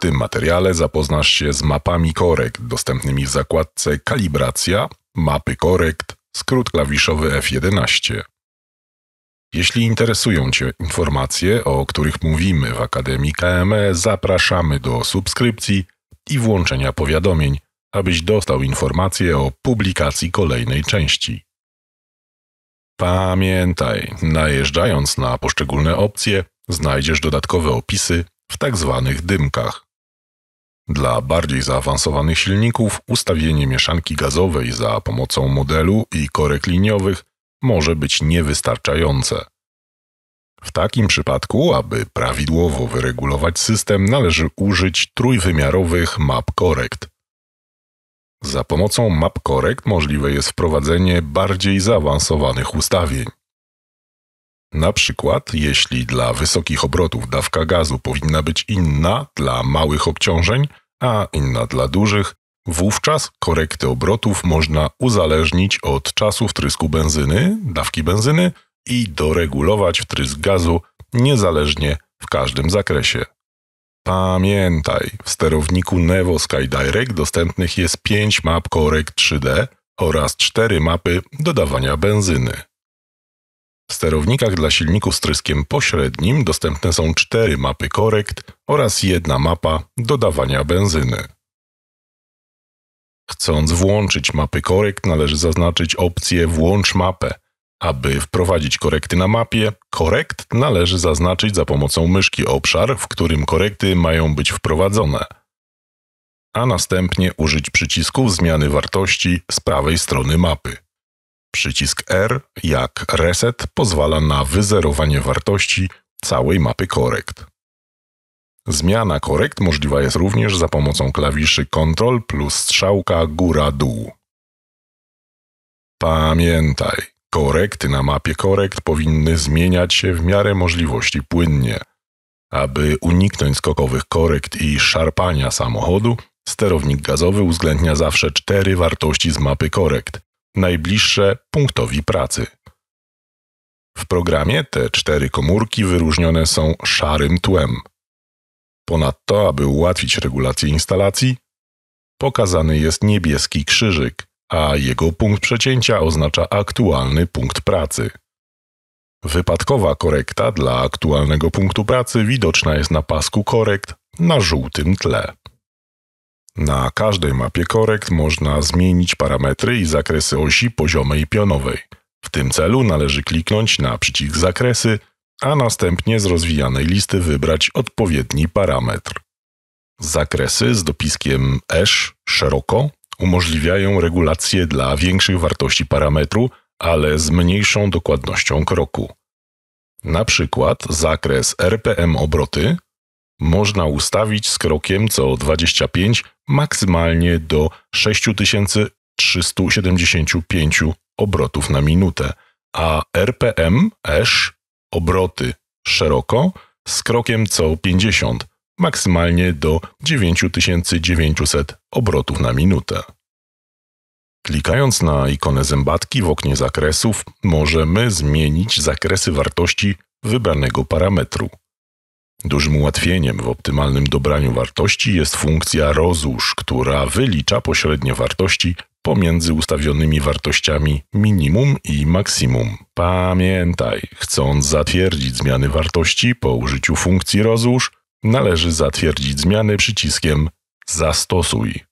tym materiale zapoznasz się z mapami korekt dostępnymi w zakładce Kalibracja, Mapy korekt, skrót klawiszowy F11. Jeśli interesują Cię informacje, o których mówimy w Akademii KME, zapraszamy do subskrypcji i włączenia powiadomień, abyś dostał informacje o publikacji kolejnej części. Pamiętaj, najeżdżając na poszczególne opcje, znajdziesz dodatkowe opisy w tzw. dymkach. Dla bardziej zaawansowanych silników ustawienie mieszanki gazowej za pomocą modelu i korek liniowych może być niewystarczające. W takim przypadku, aby prawidłowo wyregulować system, należy użyć trójwymiarowych map korekt. Za pomocą map korekt możliwe jest wprowadzenie bardziej zaawansowanych ustawień. Na przykład, jeśli dla wysokich obrotów dawka gazu powinna być inna dla małych obciążeń, a inna dla dużych, wówczas korekty obrotów można uzależnić od czasu wtrysku benzyny, dawki benzyny i doregulować wtrysk gazu niezależnie w każdym zakresie. Pamiętaj, w sterowniku Nevo Sky Direct dostępnych jest 5 map korekt 3D oraz 4 mapy dodawania benzyny. W sterownikach dla silników z tryskiem pośrednim dostępne są 4 mapy korekt oraz 1 mapa dodawania benzyny. Chcąc włączyć mapy korekt, należy zaznaczyć opcję Włącz mapę. Aby wprowadzić korekty na mapie, korekt należy zaznaczyć za pomocą myszki obszar, w którym korekty mają być wprowadzone, a następnie użyć przycisków zmiany wartości z prawej strony mapy. Przycisk R jak Reset pozwala na wyzerowanie wartości całej mapy korekt. Zmiana korekt możliwa jest również za pomocą klawiszy Ctrl plus strzałka góra-dół. Pamiętaj, korekty na mapie korekt powinny zmieniać się w miarę możliwości płynnie. Aby uniknąć skokowych korekt i szarpania samochodu, sterownik gazowy uwzględnia zawsze 4 wartości z mapy korekt, najbliższe punktowi pracy. W programie te 4 komórki wyróżnione są szarym tłem. Ponadto, aby ułatwić regulację instalacji, pokazany jest niebieski krzyżyk, a jego punkt przecięcia oznacza aktualny punkt pracy. Wypadkowa korekta dla aktualnego punktu pracy widoczna jest na pasku korekt na żółtym tle. Na każdej mapie korekt można zmienić parametry i zakresy osi poziomej i pionowej. W tym celu należy kliknąć na przycisk Zakresy, a następnie z rozwijanej listy wybrać odpowiedni parametr. Zakresy z dopiskiem esz szeroko umożliwiają regulację dla większych wartości parametru, ale z mniejszą dokładnością kroku. Na przykład zakres RPM obroty można ustawić z krokiem co 25 maksymalnie do 6375 obrotów na minutę, a RPM esz obroty szeroko z krokiem co 50, maksymalnie do 9900 obrotów na minutę. Klikając na ikonę zębatki w oknie zakresów możemy zmienić zakresy wartości wybranego parametru. Dużym ułatwieniem w optymalnym dobraniu wartości jest funkcja Rozłóż, która wylicza pośrednie wartości pomiędzy ustawionymi wartościami minimum i maksimum. Pamiętaj, chcąc zatwierdzić zmiany wartości po użyciu funkcji Rozłóż, należy zatwierdzić zmiany przyciskiem Zastosuj.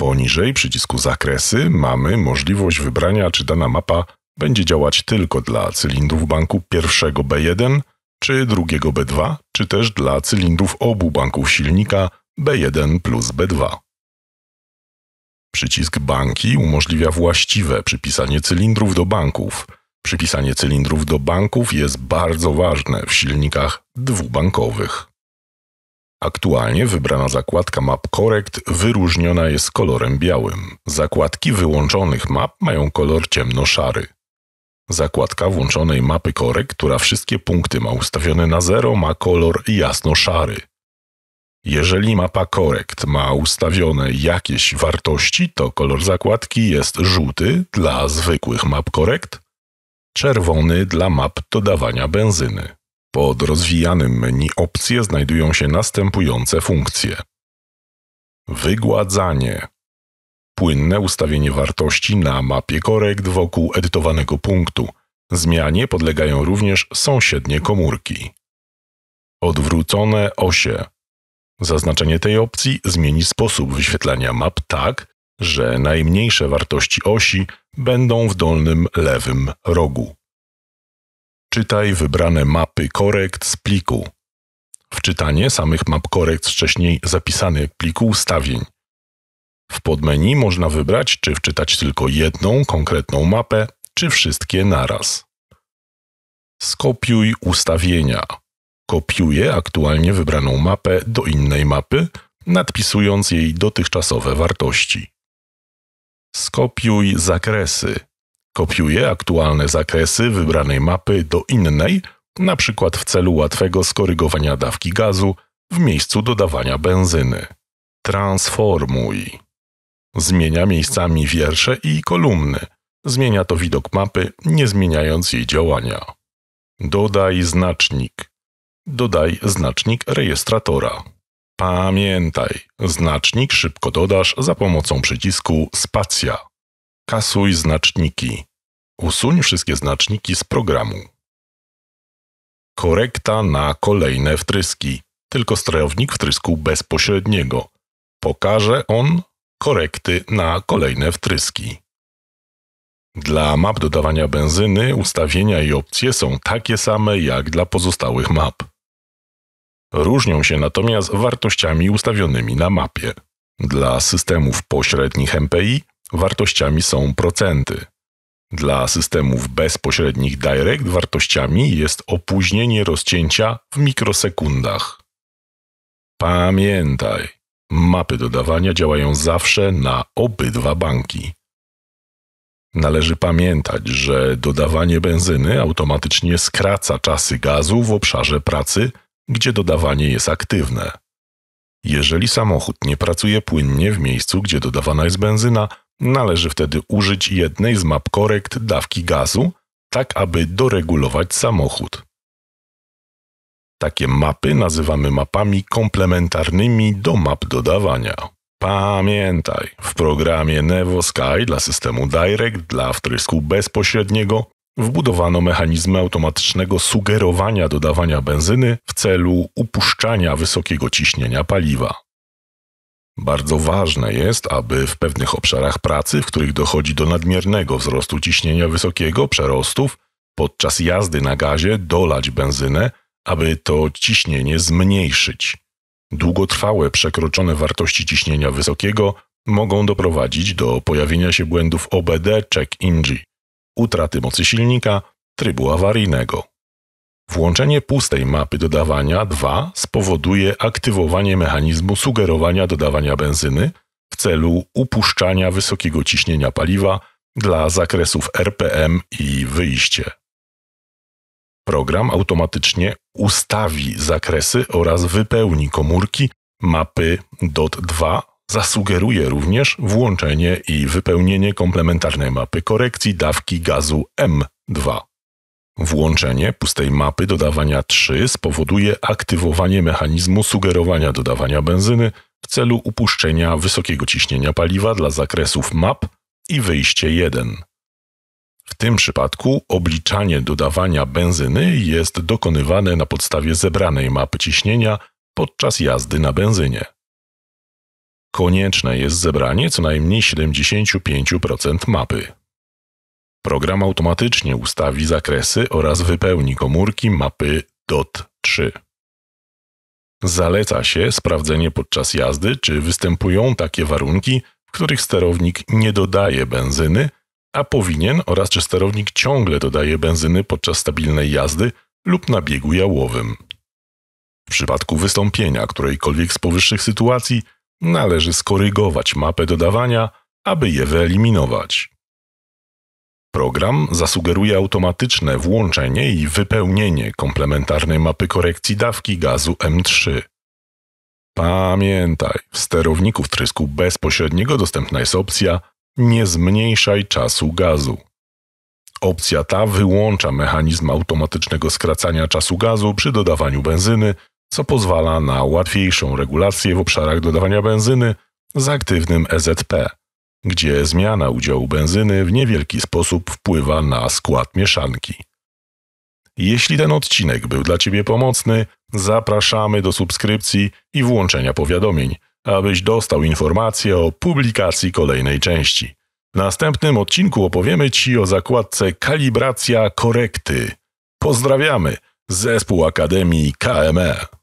Poniżej przycisku Zakresy mamy możliwość wybrania, czy dana mapa będzie działać tylko dla cylindrów banku pierwszego B1, czy drugiego B2, czy też dla cylindrów obu banków silnika B1 plus B2. Przycisk Banki umożliwia właściwe przypisanie cylindrów do banków. Przypisanie cylindrów do banków jest bardzo ważne w silnikach dwubankowych. Aktualnie wybrana zakładka map korekt wyróżniona jest kolorem białym. Zakładki wyłączonych map mają kolor ciemnoszary. Zakładka włączonej mapy korekt, która wszystkie punkty ma ustawione na 0, ma kolor jasno-szary. Jeżeli mapa korekt ma ustawione jakieś wartości, to kolor zakładki jest żółty dla zwykłych map korekt, czerwony dla map dodawania benzyny. Pod rozwijanym menu opcje znajdują się następujące funkcje. Wygładzanie. Płynne ustawienie wartości na mapie korekt wokół edytowanego punktu. Zmianie podlegają również sąsiednie komórki. Odwrócone osie. Zaznaczenie tej opcji zmieni sposób wyświetlania map tak, że najmniejsze wartości osi będą w dolnym lewym rogu. Czytaj wybrane mapy korekt z pliku. Wczytanie samych map korekt z wcześniej zapisanych pliku ustawień. W podmenu można wybrać, czy wczytać tylko jedną konkretną mapę, czy wszystkie naraz. Skopiuj ustawienia. Kopiuję aktualnie wybraną mapę do innej mapy, nadpisując jej dotychczasowe wartości. Skopiuj zakresy. Kopiuję aktualne zakresy wybranej mapy do innej, np. w celu łatwego skorygowania dawki gazu w miejscu dodawania benzyny. Transformuj. Zmienia miejscami wiersze i kolumny. Zmienia to widok mapy, nie zmieniając jej działania. Dodaj znacznik. Dodaj znacznik rejestratora. Pamiętaj, znacznik szybko dodasz za pomocą przycisku spacja. Kasuj znaczniki. Usuń wszystkie znaczniki z programu. Korekta na kolejne wtryski, tylko sterownik wtrysku bezpośredniego. Pokaże on korekty na kolejne wtryski. Dla map dodawania benzyny ustawienia i opcje są takie same jak dla pozostałych map. Różnią się natomiast wartościami ustawionymi na mapie. Dla systemów pośrednich MPI wartościami są procenty. Dla systemów bezpośrednich Direct wartościami jest opóźnienie rozcięcia w mikrosekundach. Pamiętaj, mapy dodawania działają zawsze na obydwa banki. Należy pamiętać, że dodawanie benzyny automatycznie skraca czasy gazu w obszarze pracy, gdzie dodawanie jest aktywne. Jeżeli samochód nie pracuje płynnie w miejscu, gdzie dodawana jest benzyna, należy wtedy użyć jednej z map korekt dawki gazu, tak aby doregulować samochód. Takie mapy nazywamy mapami komplementarnymi do map dodawania. Pamiętaj, w programie Nevo Sky dla systemu Direct dla wtrysku bezpośredniego wbudowano mechanizmy automatycznego sugerowania dodawania benzyny w celu upuszczania wysokiego ciśnienia paliwa. Bardzo ważne jest, aby w pewnych obszarach pracy, w których dochodzi do nadmiernego wzrostu ciśnienia wysokiego, przerostów, podczas jazdy na gazie dolać benzynę, aby to ciśnienie zmniejszyć. Długotrwałe przekroczone wartości ciśnienia wysokiego mogą doprowadzić do pojawienia się błędów OBD check-in-G, utraty mocy silnika, trybu awaryjnego. Włączenie pustej mapy dodawania 2 spowoduje aktywowanie mechanizmu sugerowania dodawania benzyny w celu upuszczania wysokiego ciśnienia paliwa dla zakresów RPM i wyjście. Program automatycznie ustawi zakresy oraz wypełni komórki mapy DOT2. Zasugeruje również włączenie i wypełnienie komplementarnej mapy korekcji dawki gazu M2. Włączenie pustej mapy dodawania 3 spowoduje aktywowanie mechanizmu sugerowania dodawania benzyny w celu upuszczenia wysokiego ciśnienia paliwa dla zakresów map i wyjście 1. W tym przypadku obliczanie dodawania benzyny jest dokonywane na podstawie zebranej mapy ciśnienia podczas jazdy na benzynie. Konieczne jest zebranie co najmniej 75% mapy. Program automatycznie ustawi zakresy oraz wypełni komórki mapy DOT3. Zaleca się sprawdzenie podczas jazdy, czy występują takie warunki, w których sterownik nie dodaje benzyny, a powinien, oraz czy sterownik ciągle dodaje benzyny podczas stabilnej jazdy lub na biegu jałowym. W przypadku wystąpienia którejkolwiek z powyższych sytuacji należy skorygować mapę dodawania, aby je wyeliminować. Program zasugeruje automatyczne włączenie i wypełnienie komplementarnej mapy korekcji dawki gazu M3. Pamiętaj, w sterowniku wtrysku bezpośredniego dostępna jest opcja Nie zmniejszaj czasu gazu. Opcja ta wyłącza mechanizm automatycznego skracania czasu gazu przy dodawaniu benzyny, co pozwala na łatwiejszą regulację w obszarach dodawania benzyny z aktywnym EZP, gdzie zmiana udziału benzyny w niewielki sposób wpływa na skład mieszanki. Jeśli ten odcinek był dla Ciebie pomocny, zapraszamy do subskrypcji i włączenia powiadomień, abyś dostał informację o publikacji kolejnej części. W następnym odcinku opowiemy Ci o zakładce Kalibracja korekty. Pozdrawiamy! Zespół Akademii KME.